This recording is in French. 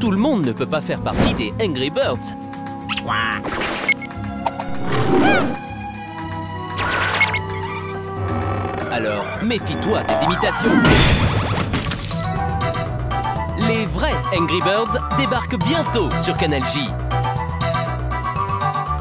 Tout le monde ne peut pas faire partie des Angry Birds. Alors, méfie-toi des imitations. Les vrais Angry Birds débarquent bientôt sur Canal J.